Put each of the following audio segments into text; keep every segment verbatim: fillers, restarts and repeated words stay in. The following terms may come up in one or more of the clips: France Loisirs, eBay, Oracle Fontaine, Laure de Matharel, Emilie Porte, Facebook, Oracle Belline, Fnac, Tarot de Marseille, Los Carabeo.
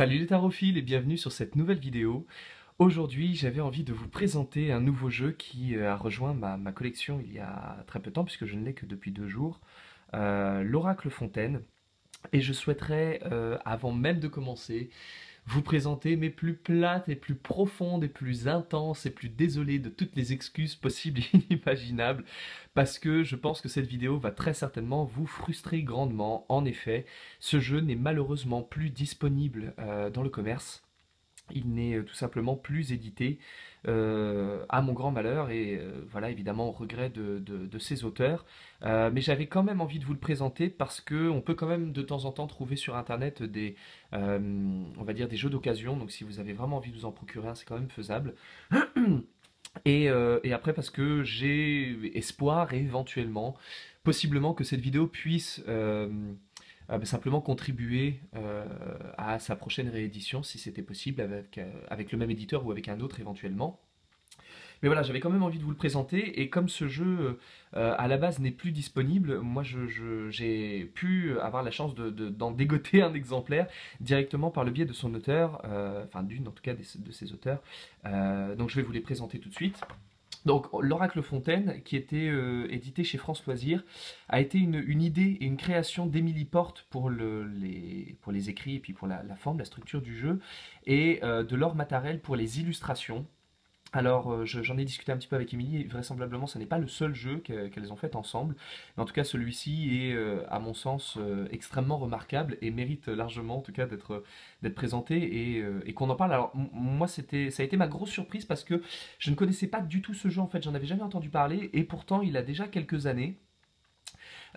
Salut les tarophiles et bienvenue sur cette nouvelle vidéo. Aujourd'hui, j'avais envie de vous présenter un nouveau jeu qui a rejoint ma, ma collection il y a très peu de temps, puisque je ne l'ai que depuis deux jours, euh, l'Oracle Fontaine. Et je souhaiterais, euh, avant même de commencer, vous présenter mes plus plates et plus profondes et plus intenses et plus désolées de toutes les excuses possibles et inimaginables, parce que je pense que cette vidéo va très certainement vous frustrer grandement. En effet, ce jeu n'est malheureusement plus disponible euh, dans le commerce. Il n'est tout simplement plus édité, euh, à mon grand malheur, et euh, voilà, évidemment au regret de, de, de ses auteurs. Euh, mais j'avais quand même envie de vous le présenter parce qu'on peut quand même de temps en temps trouver sur internet des, euh, on va dire des jeux d'occasion. Donc si vous avez vraiment envie de vous en procurer un, c'est quand même faisable. Et, euh, et après parce que j'ai espoir éventuellement, possiblement que cette vidéo puisse... Euh, Euh, simplement contribuer euh, à sa prochaine réédition si c'était possible avec, euh, avec le même éditeur ou avec un autre éventuellement. Mais voilà, j'avais quand même envie de vous le présenter, et comme ce jeu euh, à la base n'est plus disponible, moi je, je, j'ai pu avoir la chance de, de, d'en dégoter un exemplaire directement par le biais de son auteur, euh, enfin d'une en tout cas des, de ses auteurs, euh, donc je vais vous les présenter tout de suite. Donc l'Oracle Fontaine, qui était euh, édité chez France Loisirs, a été une, une idée et une création d'Emilie Porte pour, le, les, pour les écrits et puis pour la, la forme, la structure du jeu, et euh, de Laure de Matharel pour les illustrations. Alors euh, j'en ai discuté un petit peu avec Emilie, et vraisemblablement ce n'est pas le seul jeu qu'elles ont fait ensemble. Mais en tout cas celui-ci est euh, à mon sens euh, extrêmement remarquable et mérite largement en tout cas d'être d'être présenté et, euh, et qu'on en parle. Alors moi c'était ça a été ma grosse surprise parce que je ne connaissais pas du tout ce jeu en fait, j'en avais jamais entendu parler et pourtant il a déjà quelques années.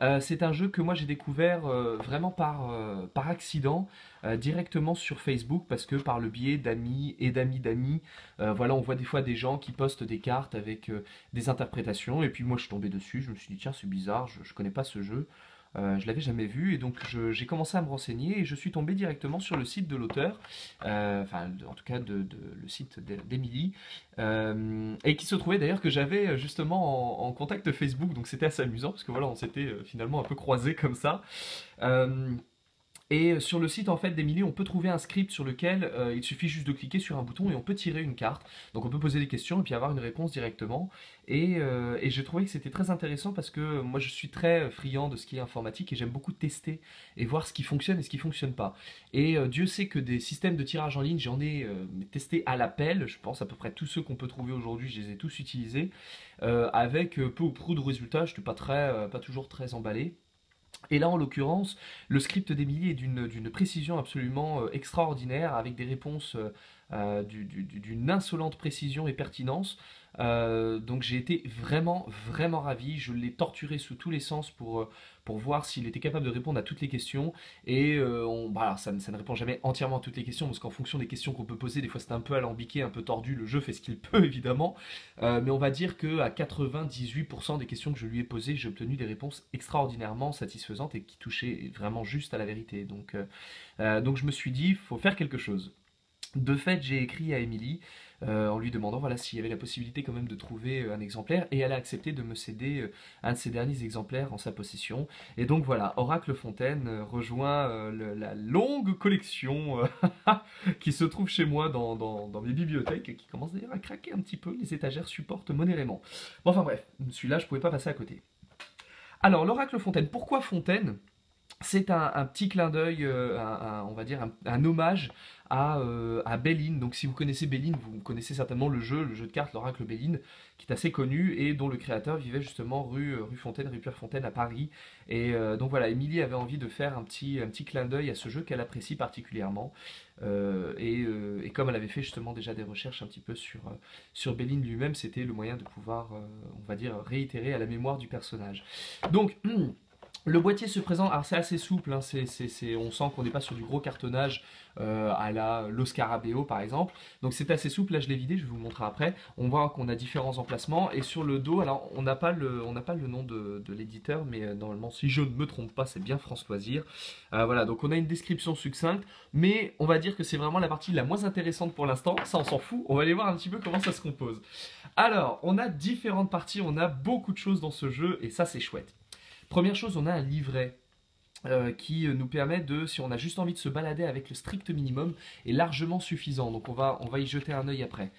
Euh, c'est un jeu que moi j'ai découvert euh, vraiment par, euh, par accident, euh, directement sur Facebook, parce que par le biais d'amis et d'amis d'amis, euh, voilà, on voit des fois des gens qui postent des cartes avec euh, des interprétations, et puis moi je suis tombé dessus, je me suis dit tiens c'est bizarre, je, je connais pas ce jeu, euh, je l'avais jamais vu, et donc j'ai commencé à me renseigner, et je suis tombé directement sur le site de l'auteur, euh, enfin en tout cas de, de, le site d'Emilie, Euh, et qui se trouvait d'ailleurs que j'avais justement en, en contact Facebook, donc c'était assez amusant parce que voilà, on s'était finalement un peu croisés comme ça. Euh, et sur le site en fait d'Emilie, on peut trouver un script sur lequel euh, il suffit juste de cliquer sur un bouton et on peut tirer une carte. Donc on peut poser des questions et puis avoir une réponse directement. Et, euh, et j'ai trouvé que c'était très intéressant parce que moi je suis très friand de ce qui est informatique et j'aime beaucoup tester et voir ce qui fonctionne et ce qui ne fonctionne pas. Et euh, Dieu sait que des systèmes de tirage en ligne, j'en ai euh, testé à l'appel, je pense à peu près tous ceux qu'on peut trouver aujourd'hui, je les ai tous utilisés, euh, avec peu ou prou de résultats, je ne suis pas, très, euh, pas toujours très emballé. Et là en l'occurrence, le script d'Emilie est d'une précision absolument extraordinaire, avec des réponses euh, d'une du, du, insolente précision et pertinence. Euh, donc j'ai été vraiment vraiment ravi, je l'ai torturé sous tous les sens pour, pour voir s'il était capable de répondre à toutes les questions. Et euh, on, bah alors ça, ça ne répond jamais entièrement à toutes les questions, parce qu'en fonction des questions qu'on peut poser, des fois c'est un peu alambiqué, un peu tordu, le jeu fait ce qu'il peut évidemment, euh, mais on va dire qu'à quatre-vingt-dix-huit pour cent des questions que je lui ai posées, j'ai obtenu des réponses extraordinairement satisfaisantes et qui touchaient vraiment juste à la vérité. Donc, euh, donc je me suis dit, il faut faire quelque chose. De fait, j'ai écrit à Emilie euh, en lui demandant voilà, s'il y avait la possibilité quand même de trouver euh, un exemplaire, et elle a accepté de me céder euh, un de ses derniers exemplaires en sa possession. Et donc voilà, Oracle Fontaine euh, rejoint euh, le, la longue collection euh, qui se trouve chez moi dans, dans, dans mes bibliothèques, qui commence d'ailleurs à craquer un petit peu, les étagères supportent modérément. Bon, enfin bref, celui-là je ne pouvais pas passer à côté. Alors l'Oracle Fontaine, pourquoi Fontaine ? C'est un, un petit clin d'œil, euh, on va dire un, un hommage à, euh, à Belline. Donc si vous connaissez Belline, vous connaissez certainement le jeu, le jeu de cartes, l'Oracle Belline, qui est assez connu et dont le créateur vivait justement rue, rue Fontaine, rue Pierrefontaine à Paris. Et euh, donc voilà, Emilie avait envie de faire un petit, un petit clin d'œil à ce jeu qu'elle apprécie particulièrement. Euh, et, euh, et comme elle avait fait justement déjà des recherches un petit peu sur, euh, sur Belline lui-même, c'était le moyen de pouvoir, euh, on va dire, réitérer à la mémoire du personnage. Donc... Hum, le boîtier se présente, alors c'est assez souple, hein, c'est, c'est, c'est, on sent qu'on n'est pas sur du gros cartonnage euh, à la Los Carabeo par exemple, donc c'est assez souple, là je l'ai vidé, je vais vous montrer après, on voit qu'on a différents emplacements, et sur le dos, alors on n'a pas le, on n'a pas le nom de, de l'éditeur, mais normalement si je ne me trompe pas, c'est bien France Loisirs, euh, voilà, donc on a une description succincte, mais on va dire que c'est vraiment la partie la moins intéressante pour l'instant, ça on s'en fout, on va aller voir un petit peu comment ça se compose. Alors, on a différentes parties, on a beaucoup de choses dans ce jeu, et ça c'est chouette. Première chose, on a un livret. Euh, qui nous permet de, si on a juste envie de se balader avec le strict minimum, est largement suffisant. Donc on va, on va y jeter un œil après.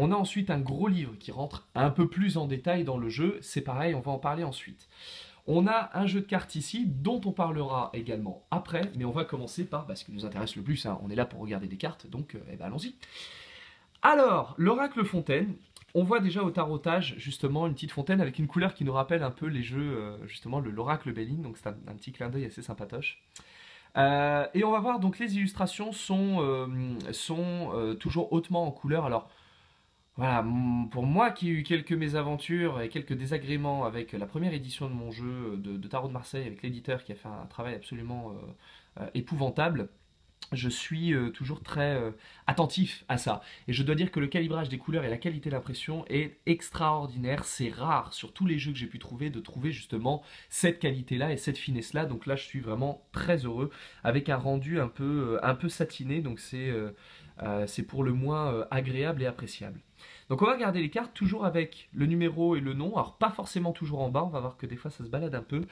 On a ensuite un gros livre qui rentre un peu plus en détail dans le jeu. C'est pareil, on va en parler ensuite. On a un jeu de cartes ici, dont on parlera également après, mais on va commencer par bah, ce qui nous intéresse le plus, hein. On est là pour regarder des cartes, donc euh, eh ben, allons-y. Alors, l'Oracle Fontaine. On voit déjà au tarotage, justement, une petite fontaine avec une couleur qui nous rappelle un peu les jeux, euh, justement, l'Oracle Belline. Donc c'est un, un petit clin d'œil assez sympatoche. Euh, et on va voir, donc les illustrations sont, euh, sont euh, toujours hautement en couleur. Alors, voilà, pour moi qui ai eu quelques mésaventures et quelques désagréments avec la première édition de mon jeu de, de Tarot de Marseille, avec l'éditeur qui a fait un travail absolument euh, euh, épouvantable, je suis euh, toujours très euh, attentif à ça. Et je dois dire que le calibrage des couleurs et la qualité d'impression est extraordinaire. C'est rare sur tous les jeux que j'ai pu trouver de trouver justement cette qualité-là et cette finesse-là. Donc là, je suis vraiment très heureux avec un rendu un peu, euh, un peu satiné. Donc c'est euh, euh, c'est pour le moins euh, agréable et appréciable. Donc on va regarder les cartes toujours avec le numéro et le nom. Alors pas forcément toujours en bas, on va voir que des fois ça se balade un peu.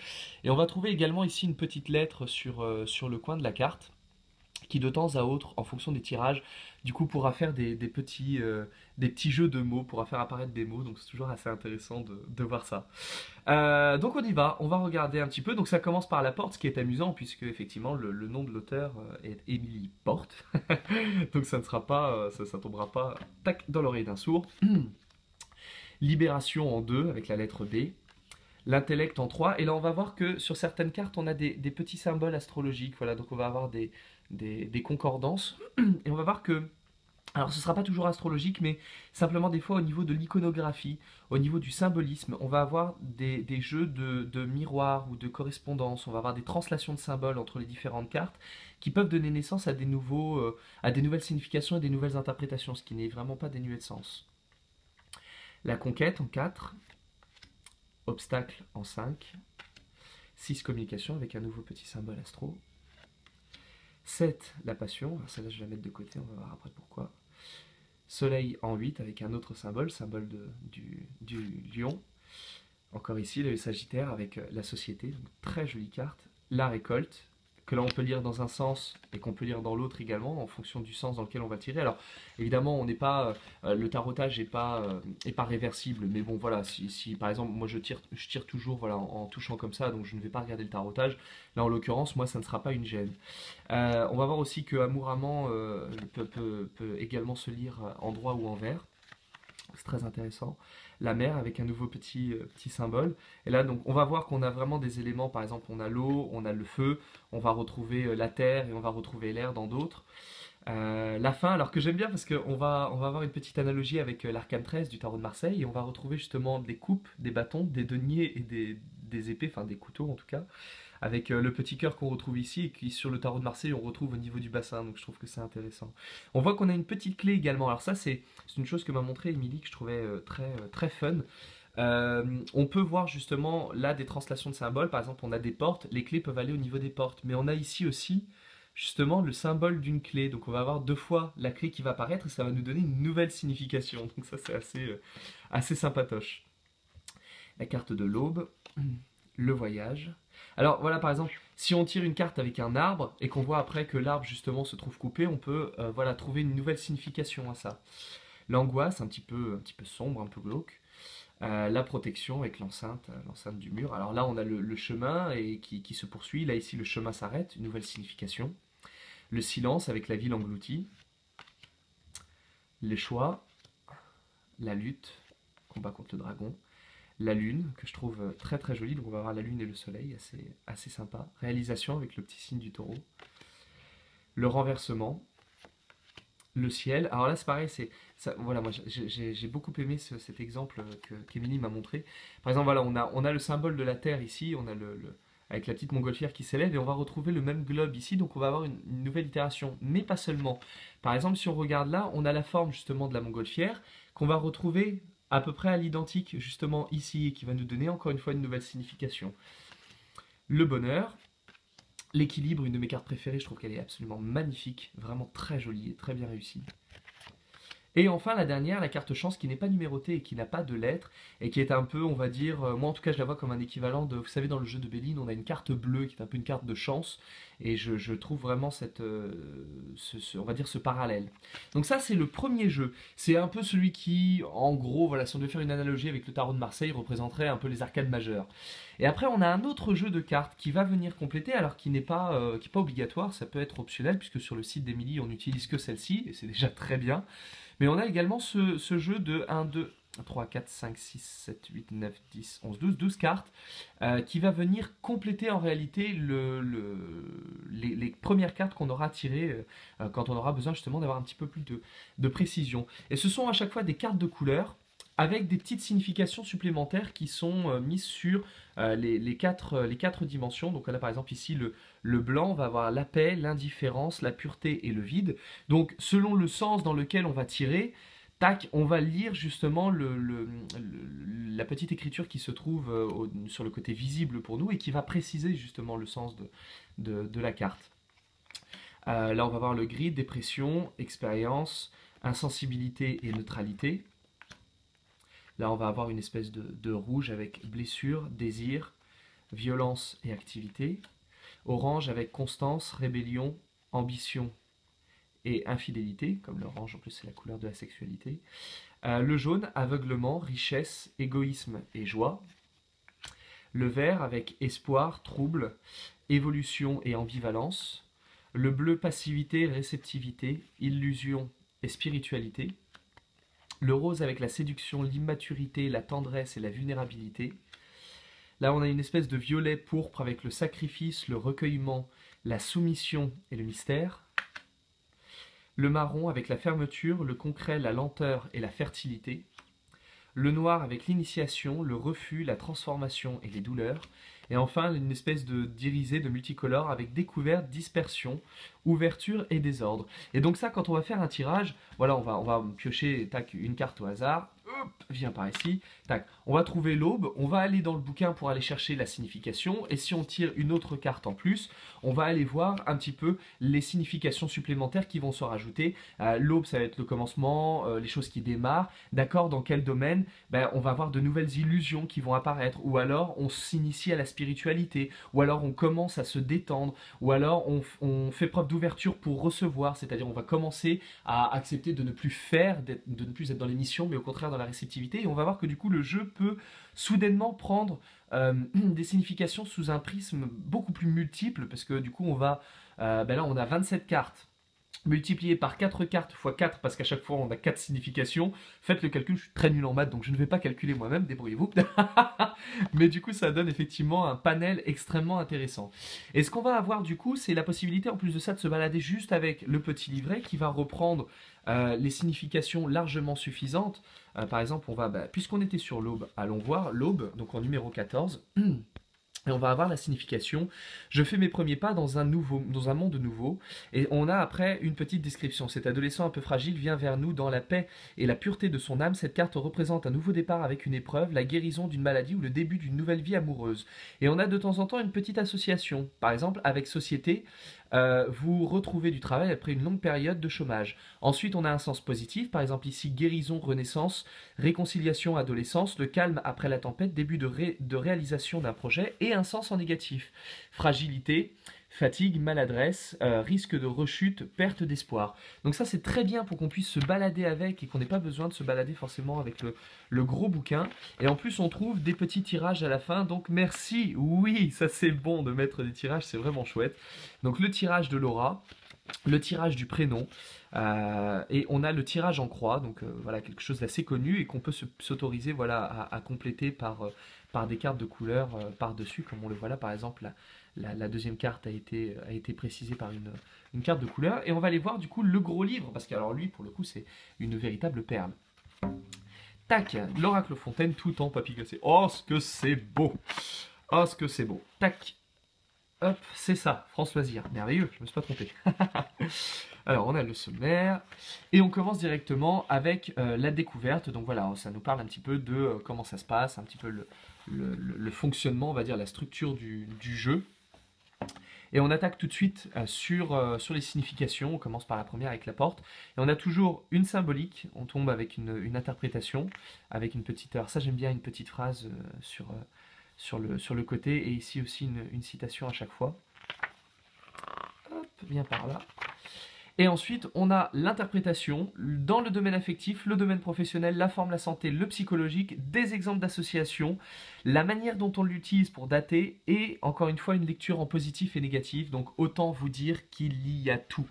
Et on va trouver également ici une petite lettre sur, euh, sur le coin de la carte, qui de temps à autre, en fonction des tirages, du coup pourra faire des, des, petits, euh, des petits jeux de mots, pourra faire apparaître des mots, donc c'est toujours assez intéressant de, de voir ça. Euh, donc on y va, on va regarder un petit peu, donc ça commence par la porte, ce qui est amusant, puisque effectivement le, le nom de l'auteur est Emilie Porte, donc ça ne sera pas, ça, ça tombera pas tac dans l'oreille d'un sourd. Libération en deux, avec la lettre B. L'intellect en trois, et là on va voir que sur certaines cartes on a des, des petits symboles astrologiques, voilà, donc on va avoir des, des, des concordances, et on va voir que, alors ce ne sera pas toujours astrologique, mais simplement des fois au niveau de l'iconographie, au niveau du symbolisme, on va avoir des, des jeux de, de miroirs ou de correspondance, on va avoir des translations de symboles entre les différentes cartes, qui peuvent donner naissance à des, nouveaux, euh, à des nouvelles significations et des nouvelles interprétations, ce qui n'est vraiment pas dénué de sens. La conquête en quatre. Obstacle en cinq, six communication avec un nouveau petit symbole astro, sept la passion, alors celle-là je vais la mettre de côté, on va voir après pourquoi, soleil en huit avec un autre symbole, symbole de, du, du lion, encore ici le sagittaire avec la société, donc très jolie carte, la récolte, que là on peut lire dans un sens et qu'on peut lire dans l'autre également en fonction du sens dans lequel on va tirer. Alors évidemment on n'est pas euh, le tarotage n'est pas euh, est pas réversible, mais bon voilà, si, si par exemple moi je tire je tire toujours voilà en, en touchant comme ça, donc je ne vais pas regarder le tarotage là en l'occurrence, moi ça ne sera pas une gêne. Euh, on va voir aussi que amour amant euh, peut, peut, peut également se lire en droit ou en vert, c'est très intéressant. La mer avec un nouveau petit, euh, petit symbole. Et là, donc, on va voir qu'on a vraiment des éléments. Par exemple, on a l'eau, on a le feu, on va retrouver euh, la terre et on va retrouver l'air dans d'autres. Euh, la fin, alors que j'aime bien parce qu'on va, on va avoir une petite analogie avec euh, l'arcane treize du Tarot de Marseille. Et on va retrouver justement des coupes, des bâtons, des deniers et des, des épées, enfin des couteaux en tout cas. Avec euh, le petit cœur qu'on retrouve ici et qui sur le Tarot de Marseille on retrouve au niveau du bassin, donc je trouve que c'est intéressant. On voit qu'on a une petite clé également, alors ça c'est une chose que m'a montré Emilie que je trouvais euh, très, euh, très fun. Euh, on peut voir justement là des translations de symboles, par exemple on a des portes, les clés peuvent aller au niveau des portes, mais on a ici aussi justement le symbole d'une clé, donc on va avoir deux fois la clé qui va apparaître et ça va nous donner une nouvelle signification, donc ça c'est assez, euh, assez sympatoche. La carte de l'aube, le voyage. Alors voilà, par exemple, si on tire une carte avec un arbre et qu'on voit après que l'arbre justement se trouve coupé, on peut euh, voilà, trouver une nouvelle signification à ça. L'angoisse, un petit peu, un petit peu sombre, un peu glauque. Euh, la protection avec l'enceinte, l'enceinte du mur. Alors là, on a le, le chemin et qui, qui se poursuit. Là, ici, le chemin s'arrête, une nouvelle signification. Le silence avec la ville engloutie. Les choix. La lutte, combat contre le dragon. La lune, que je trouve très très jolie, donc on va avoir la lune et le soleil, assez, assez sympa. Réalisation avec le petit signe du taureau. Le renversement. Le ciel. Alors là c'est pareil, c'est voilà, moi j'ai beaucoup aimé ce, cet exemple qu'Emilie m'a montré. Par exemple, voilà, on a, on a le symbole de la terre ici, on a le, le, avec la petite montgolfière qui s'élève, et on va retrouver le même globe ici, donc on va avoir une, une nouvelle itération, mais pas seulement. Par exemple, si on regarde là, on a la forme justement de la montgolfière, qu'on va retrouver à peu près à l'identique, justement, ici, et qui va nous donner, encore une fois, une nouvelle signification. Le bonheur, l'équilibre, une de mes cartes préférées, je trouve qu'elle est absolument magnifique, vraiment très jolie et très bien réussie. Et enfin, la dernière, la carte chance, qui n'est pas numérotée et qui n'a pas de lettres, et qui est un peu, on va dire, euh, moi en tout cas je la vois comme un équivalent de, vous savez, dans le jeu de Belline, on a une carte bleue qui est un peu une carte de chance, et je, je trouve vraiment cette, euh, ce, ce, on va dire, ce parallèle. Donc ça, c'est le premier jeu. C'est un peu celui qui, en gros, voilà, si on devait faire une analogie avec le tarot de Marseille, représenterait un peu les arcades majeures. Et après, on a un autre jeu de cartes qui va venir compléter, alors qui n'est pas, euh, qui n'est pas obligatoire, ça peut être optionnel, puisque sur le site d'Emilie, on n'utilise que celle-ci, et c'est déjà très bien. Mais on a également ce, ce jeu de un, deux, trois, quatre, cinq, six, sept, huit, neuf, dix, onze, douze, douze cartes euh, qui va venir compléter en réalité le, le, les, les premières cartes qu'on aura tirées euh, quand on aura besoin justement d'avoir un petit peu plus de, de précision. Et ce sont à chaque fois des cartes de couleur avec des petites significations supplémentaires qui sont euh, mises sur euh, les, les, quatre, les quatre dimensions. Donc là par exemple ici le, le blanc va avoir la paix, l'indifférence, la pureté et le vide. Donc selon le sens dans lequel on va tirer, tac, on va lire justement le, le, le, la petite écriture qui se trouve au, sur le côté visible pour nous et qui va préciser justement le sens de, de, de la carte. Euh, là on va voir le gris, dépression, expérience, insensibilité et neutralité. Là on va avoir une espèce de, de rouge avec blessure, désir, violence et activité. Orange avec constance, rébellion, ambition et infidélité, comme l'orange en plus c'est la couleur de la sexualité. Euh, le jaune, aveuglement, richesse, égoïsme et joie. Le vert avec espoir, trouble, évolution et ambivalence. Le bleu, passivité, réceptivité, illusion et spiritualité. Le rose avec la séduction, l'immaturité, la tendresse et la vulnérabilité. Là on a une espèce de violet pourpre avec le sacrifice, le recueillement, la soumission et le mystère. Le marron avec la fermeture, le concret, la lenteur et la fertilité. Le noir avec l'initiation, le refus, la transformation et les douleurs. Et enfin, une espèce de d'irisé de multicolore avec découverte, dispersion, ouverture et désordre. Et donc ça, quand on va faire un tirage, voilà, on va, on va piocher tac, une carte au hasard. Hop, viens par ici, tac. On va trouver l'aube, on va aller dans le bouquin pour aller chercher la signification, et si on tire une autre carte en plus, on va aller voir un petit peu les significations supplémentaires qui vont se rajouter. Euh, l'aube, ça va être le commencement, euh, les choses qui démarrent, d'accord, dans quel domaine, ben, on va avoir de nouvelles illusions qui vont apparaître, ou alors on s'initie à la spiritualité, ou alors on commence à se détendre, ou alors on, on fait preuve d'ouverture pour recevoir, c'est-à-dire on va commencer à accepter de ne plus faire, de ne plus être dans les missions, mais au contraire dans la réceptivité, et on va voir que du coup le jeu peut soudainement prendre euh, des significations sous un prisme beaucoup plus multiple, parce que du coup on va, euh, ben là on a vingt-sept cartes multipliées par quatre cartes fois quatre, parce qu'à chaque fois on a quatre significations. Faites le calcul, je suis très nul en maths donc je ne vais pas calculer moi-même, débrouillez-vous. Mais du coup ça donne effectivement un panel extrêmement intéressant. Et ce qu'on va avoir du coup, c'est la possibilité en plus de ça de se balader juste avec le petit livret qui va reprendre Euh, les significations largement suffisantes. Euh, par exemple, on va, bah, puisqu'on était sur l'aube, allons voir l'aube, donc en numéro quatorze, et on va avoir la signification « Je fais mes premiers pas dans un, nouveau, dans un monde nouveau », et on a après une petite description. « Cet adolescent un peu fragile vient vers nous dans la paix et la pureté de son âme. Cette carte représente un nouveau départ avec une épreuve, la guérison d'une maladie ou le début d'une nouvelle vie amoureuse. » Et on a de temps en temps une petite association, par exemple avec « Société », Euh, vous retrouvez du travail après une longue période de chômage. Ensuite, on a un sens positif, par exemple ici, guérison, renaissance, réconciliation, adolescence, le calme après la tempête, début de, ré de réalisation d'un projet, et un sens en négatif, fragilité, fatigue, maladresse, euh, risque de rechute, perte d'espoir. Donc ça, c'est très bien pour qu'on puisse se balader avec et qu'on n'ait pas besoin de se balader forcément avec le, le gros bouquin. Et en plus, on trouve des petits tirages à la fin. Donc merci, oui, ça c'est bon de mettre des tirages, c'est vraiment chouette. Donc le tirage de Laura, le tirage du prénom, euh, et on a le tirage en croix. Donc euh, voilà, quelque chose d'assez connu et qu'on peut s'autoriser voilà, à, à compléter par, euh, par des cartes de couleur euh, par-dessus, comme on le voit là par exemple là. La, la deuxième carte a été, a été précisée par une, une carte de couleur. Et on va aller voir du coup le gros livre, parce que alors lui, pour le coup, c'est une véritable perle. Tac, l'Oracle Fontaine tout en papier glacé. Oh, ce que c'est beau! Oh, ce que c'est beau! Tac, hop, c'est ça, France Loisirs. Merveilleux, je me suis pas trompé. Alors, on a le sommaire. Et on commence directement avec euh, la découverte. Donc voilà, ça nous parle un petit peu de euh, comment ça se passe, un petit peu le, le, le, le fonctionnement, on va dire, la structure du, du jeu. Et on attaque tout de suite sur, sur les significations. On commence par la première avec la porte. Et on a toujours une symbolique. On tombe avec une, une interprétation, avec une petite... Alors ça, j'aime bien une petite phrase sur, sur, le, sur le côté. Et ici aussi une, une citation à chaque fois. Hop, bien par là. Et ensuite, on a l'interprétation dans le domaine affectif, le domaine professionnel, la forme, la santé, le psychologique, des exemples d'associations, la manière dont on l'utilise pour dater et, encore une fois, une lecture en positif et négatif. Donc, autant vous dire qu'il y a tout.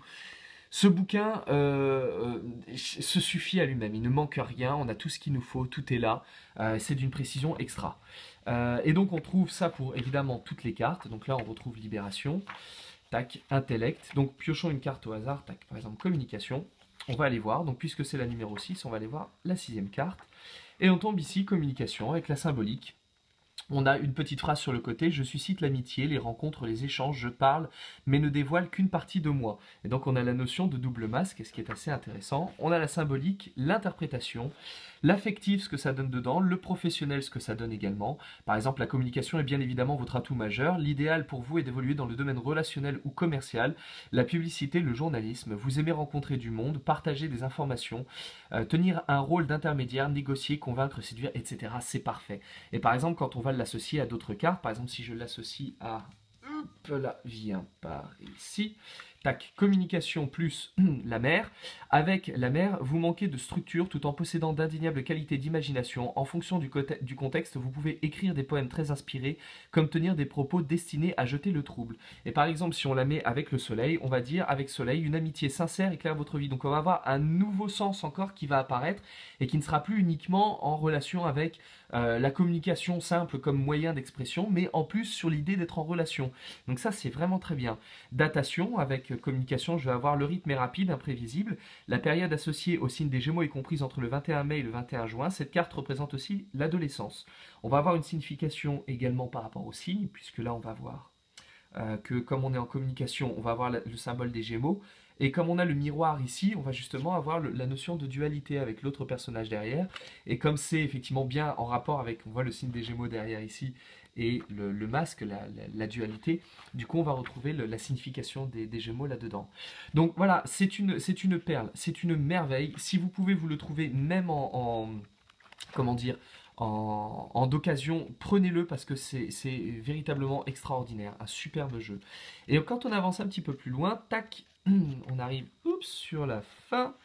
Ce bouquin euh, euh, se suffit à lui-même, il ne manque rien, on a tout ce qu'il nous faut, tout est là, euh, c'est d'une précision extra. Euh, et donc on trouve ça pour évidemment toutes les cartes, donc là on retrouve Libération, tac, Intellect, donc piochons une carte au hasard, tac, par exemple Communication, on va aller voir, donc puisque c'est la numéro six, on va aller voir la sixième carte, et on tombe ici Communication avec la symbolique. On a une petite phrase sur le côté, je suscite l'amitié, les rencontres, les échanges, je parle, mais ne dévoile qu'une partie de moi. Et donc on a la notion de double masque, ce qui est assez intéressant. On a la symbolique, l'interprétation, l'affectif, ce que ça donne dedans, le professionnel, ce que ça donne également. Par exemple, la communication est bien évidemment votre atout majeur. L'idéal pour vous est d'évoluer dans le domaine relationnel ou commercial, la publicité, le journalisme. Vous aimez rencontrer du monde, partager des informations, euh, tenir un rôle d'intermédiaire, négocier, convaincre, séduire, et cetera. C'est parfait. Et par exemple, quand on va l'associer à d'autres cartes, par exemple si je l'associe à... Hop là, viens par ici... Tac, communication plus la mer. Avec la mer, vous manquez de structure tout en possédant d'indéniables qualités d'imagination. En fonction du, du contexte, vous pouvez écrire des poèmes très inspirés, comme tenir des propos destinés à jeter le trouble. Et par exemple, si on la met avec le soleil, on va dire avec soleil, une amitié sincère éclaire votre vie. Donc on va avoir un nouveau sens encore qui va apparaître et qui ne sera plus uniquement en relation avec euh, la communication simple comme moyen d'expression, mais en plus sur l'idée d'être en relation. Donc ça, c'est vraiment très bien. Datation avec communication, je vais avoir le rythme est rapide, imprévisible. La période associée au signe des Gémeaux est comprise entre le vingt et un mai et le vingt et un juin. Cette carte représente aussi l'adolescence. On va avoir une signification également par rapport au signe, puisque là on va voir euh, que comme on est en communication, on va avoir la, le symbole des Gémeaux. Et comme on a le miroir ici, on va justement avoir le, la notion de dualité avec l'autre personnage derrière. Et comme c'est effectivement bien en rapport avec, on voit le signe des Gémeaux derrière ici, et le, le masque, la, la, la dualité, du coup on va retrouver le, la signification des, des Gémeaux là-dedans. Donc voilà, c'est une, c'est une perle, c'est une merveille. Si vous pouvez vous le trouver même en, en comment dire, en, en d'occasion, prenez-le parce que c'est véritablement extraordinaire, un superbe jeu. Et quand on avance un petit peu plus loin, tac, on arrive oups, sur la fin.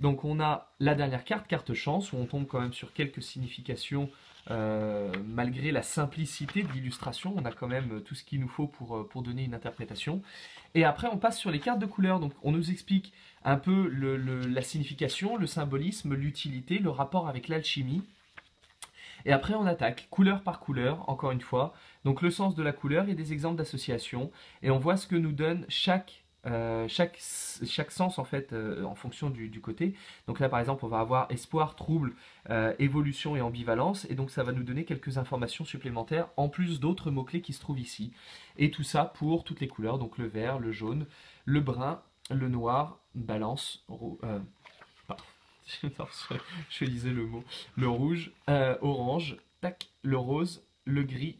Donc on a la dernière carte, carte chance, où on tombe quand même sur quelques significations. Euh, malgré la simplicité de l'illustration, on a quand même tout ce qu'il nous faut pour, pour donner une interprétation. Et après, on passe sur les cartes de couleur. Donc, on nous explique un peu le, le, la signification, le symbolisme, l'utilité, le rapport avec l'alchimie. Et après, on attaque couleur par couleur, encore une fois. Donc, le sens de la couleur et des exemples d'associations. Et on voit ce que nous donne chaque... Euh, chaque, chaque sens en fait euh, en fonction du, du côté. Donc là par exemple on va avoir espoir, trouble, euh, évolution et ambivalence, et donc ça va nous donner quelques informations supplémentaires en plus d'autres mots-clés qui se trouvent ici, et tout ça pour toutes les couleurs, donc le vert, le jaune, le brun, le noir, balance, euh, pardon, je lisais le mot, le rouge, euh, orange, tac, le rose, le gris,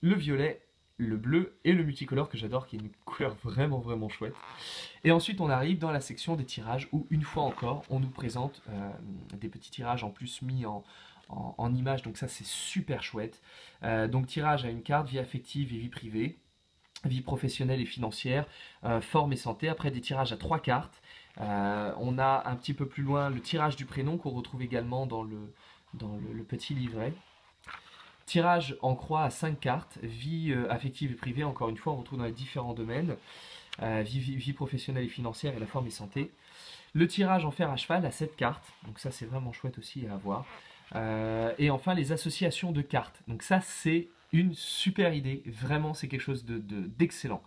le violet, le bleu et le multicolore que j'adore, qui est une couleur vraiment vraiment chouette. Et ensuite on arrive dans la section des tirages où une fois encore on nous présente euh, des petits tirages en plus mis en, en, en images, donc ça c'est super chouette. Euh, donc tirage à une carte, vie affective et vie privée, vie professionnelle et financière, euh, forme et santé, après des tirages à trois cartes. Euh, on a un petit peu plus loin le tirage du prénom qu'on retrouve également dans le, dans le, le petit livret. Tirage en croix à cinq cartes, vie euh, affective et privée, encore une fois, on retrouve dans les différents domaines, euh, vie, vie, vie professionnelle et financière et la forme et santé. Le tirage en fer à cheval à sept cartes, donc ça c'est vraiment chouette aussi à avoir. Euh, et enfin les associations de cartes, donc ça c'est une super idée, vraiment c'est quelque chose de, de, d'excellent.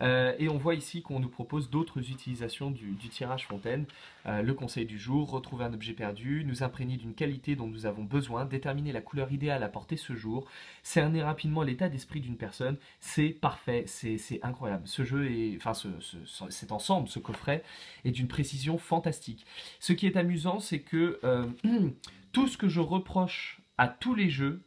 Euh, et on voit ici qu'on nous propose d'autres utilisations du, du tirage Fontaine. Euh, le conseil du jour, retrouver un objet perdu, nous imprégner d'une qualité dont nous avons besoin, déterminer la couleur idéale à porter ce jour, cerner rapidement l'état d'esprit d'une personne, c'est parfait, c'est incroyable. Ce jeu, est, enfin ce, ce, cet ensemble, ce coffret, est d'une précision fantastique. Ce qui est amusant, c'est que euh, tout ce que je reproche à tous les jeux,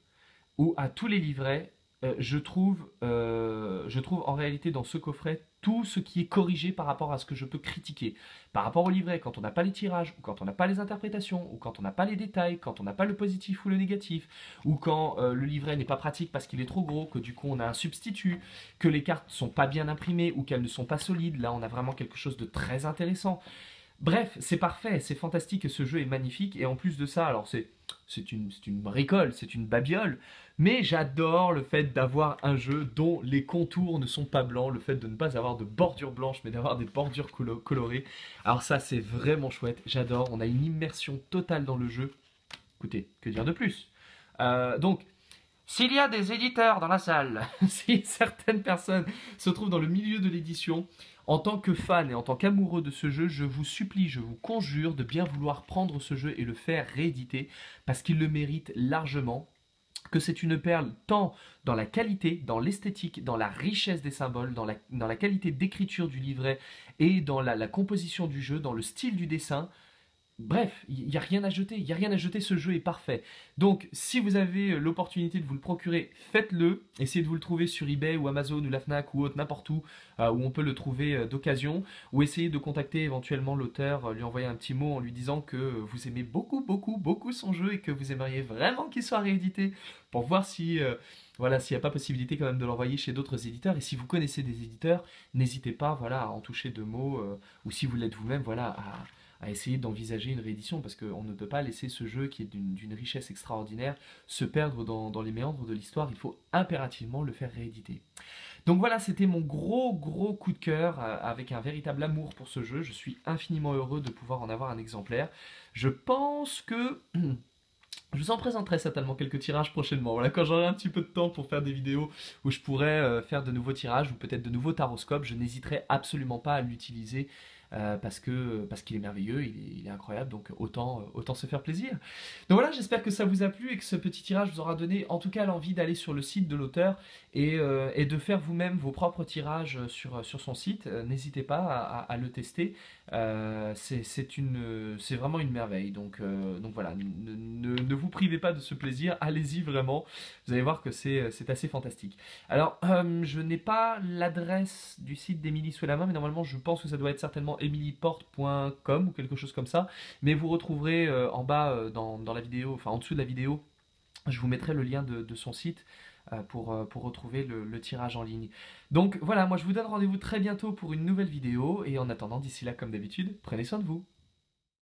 ou à tous les livrets, euh, je trouve, euh, je trouve en réalité dans ce coffret tout ce qui est corrigé par rapport à ce que je peux critiquer. Par rapport au livret, quand on n'a pas les tirages, ou quand on n'a pas les interprétations, ou quand on n'a pas les détails, quand on n'a pas le positif ou le négatif, ou quand euh, le livret n'est pas pratique parce qu'il est trop gros, que du coup on a un substitut, que les cartes ne sont pas bien imprimées ou qu'elles ne sont pas solides, là on a vraiment quelque chose de très intéressant. Bref, c'est parfait, c'est fantastique, ce jeu est magnifique, et en plus de ça, alors c'est une, une bricole, c'est une babiole, mais j'adore le fait d'avoir un jeu dont les contours ne sont pas blancs, le fait de ne pas avoir de bordure blanche, mais d'avoir des bordures colo colorées. Alors ça, c'est vraiment chouette, j'adore, on a une immersion totale dans le jeu. Écoutez, que dire de plus? euh, Donc... S'il y a des éditeurs dans la salle, si certaines personnes se trouvent dans le milieu de l'édition, en tant que fan et en tant qu'amoureux de ce jeu, je vous supplie, je vous conjure de bien vouloir prendre ce jeu et le faire rééditer, parce qu'il le mérite largement, que c'est une perle tant dans la qualité, dans l'esthétique, dans la richesse des symboles, dans la, dans la qualité d'écriture du livret et dans la, la composition du jeu, dans le style du dessin. Bref, il n'y a rien à jeter, il n'y a rien à jeter, ce jeu est parfait. Donc, si vous avez l'opportunité de vous le procurer, faites-le. Essayez de vous le trouver sur eBay ou Amazon ou la Fnac ou autre, n'importe où, euh, où on peut le trouver euh, d'occasion. Ou essayez de contacter éventuellement l'auteur, euh, lui envoyer un petit mot en lui disant que vous aimez beaucoup, beaucoup, beaucoup son jeu et que vous aimeriez vraiment qu'il soit réédité, pour voir si... Euh, Voilà, s'il n'y a pas possibilité quand même de l'envoyer chez d'autres éditeurs. Et si vous connaissez des éditeurs, n'hésitez pas, voilà, à en toucher deux mots. Euh, ou si vous l'êtes vous-même, voilà, à, à essayer d'envisager une réédition. Parce qu'on ne peut pas laisser ce jeu, qui est d'une richesse extraordinaire, se perdre dans, dans les méandres de l'histoire. Il faut impérativement le faire rééditer. Donc voilà, c'était mon gros, gros coup de cœur, euh, avec un véritable amour pour ce jeu. Je suis infiniment heureux de pouvoir en avoir un exemplaire. Je pense que... Je vous en présenterai certainement quelques tirages prochainement. Voilà, quand j'aurai un petit peu de temps pour faire des vidéos où je pourrais euh, faire de nouveaux tirages ou peut-être de nouveaux taroscopes, je n'hésiterai absolument pas à l'utiliser euh, parce que parce qu'il est merveilleux, il est, il est incroyable, donc autant, euh, autant se faire plaisir. Donc voilà, j'espère que ça vous a plu et que ce petit tirage vous aura donné en tout cas l'envie d'aller sur le site de l'auteur et, euh, et de faire vous-même vos propres tirages sur, sur son site. Euh, n'hésitez pas à, à, à le tester. Euh, c'est une, c'est vraiment une merveille. Donc, euh, donc voilà, ne, ne, ne vous privez pas de ce plaisir, allez-y vraiment, vous allez voir que c'est assez fantastique. Alors, euh, je n'ai pas l'adresse du site d'Emilie sous la main, mais normalement je pense que ça doit être certainement emilieporte point com ou quelque chose comme ça, mais vous retrouverez euh, en bas euh, dans, dans la vidéo, enfin en dessous de la vidéo, je vous mettrai le lien de, de son site. Pour, pour retrouver le, le tirage en ligne. Donc voilà, moi je vous donne rendez-vous très bientôt pour une nouvelle vidéo, et en attendant, d'ici là, comme d'habitude, prenez soin de vous.